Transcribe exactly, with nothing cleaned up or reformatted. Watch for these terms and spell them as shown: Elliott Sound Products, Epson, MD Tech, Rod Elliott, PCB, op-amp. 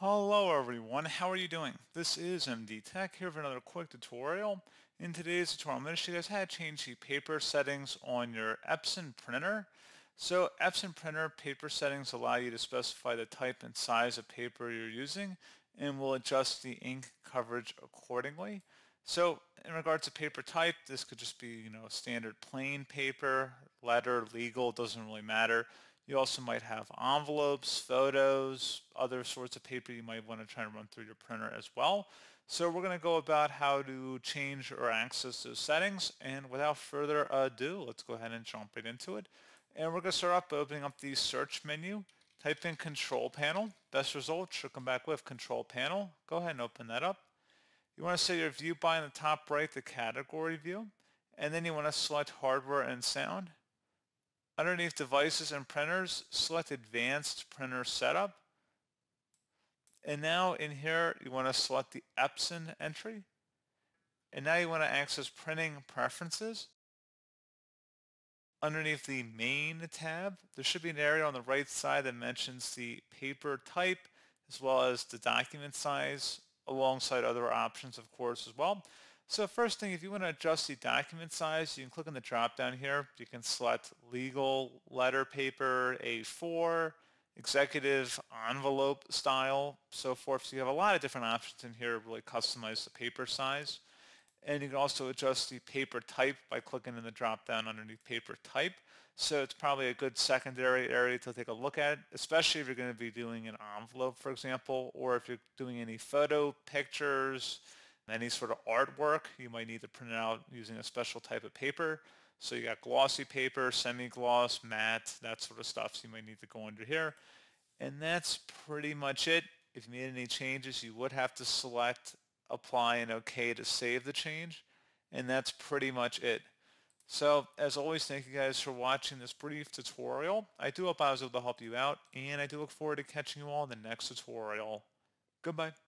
Hello everyone, how are you doing? This is M D Tech here for another quick tutorial. In today's tutorial, I'm going to show you guys how to change the paper settings on your Epson printer. So Epson printer paper settings allow you to specify the type and size of paper you're using and will adjust the ink coverage accordingly. So in regards to paper type, this could just be, you know, standard plain paper, letter, legal, doesn't really matter. You also might have envelopes, photos, other sorts of paper you might want to try and run through your printer as well. So we're going to go about how to change or access those settings. And without further ado, let's go ahead and jump right into it. And we're going to start off by opening up the search menu. Type in control panel. Best result should come back with control panel. Go ahead and open that up. You want to set your view by in the top right, the category view. And then you want to select hardware and sound. Underneath devices and printers, select advanced printer setup. And now in here, you want to select the Epson entry. And now you want to access printing preferences. Underneath the main tab, there should be an area on the right side that mentions the paper type as well as the document size alongside other options, of course, as well. So first thing, if you want to adjust the document size, you can click on the drop down here. You can select legal, letter paper, A four, executive, envelope style, so forth. So you have a lot of different options in here to really customize the paper size. And you can also adjust the paper type by clicking in the drop down underneath paper type. So it's probably a good secondary area to take a look at, especially if you're going to be doing an envelope, for example, or if you're doing any photo, pictures, any sort of artwork. You might need to print it out using a special type of paper. So you got glossy paper, semi-gloss, matte, that sort of stuff. So you might need to go under here. And that's pretty much it. If you made any changes, you would have to select apply and OK to save the change. And that's pretty much it. So as always, thank you guys for watching this brief tutorial. I do hope I was able to help you out, and I do look forward to catching you all in the next tutorial. Goodbye.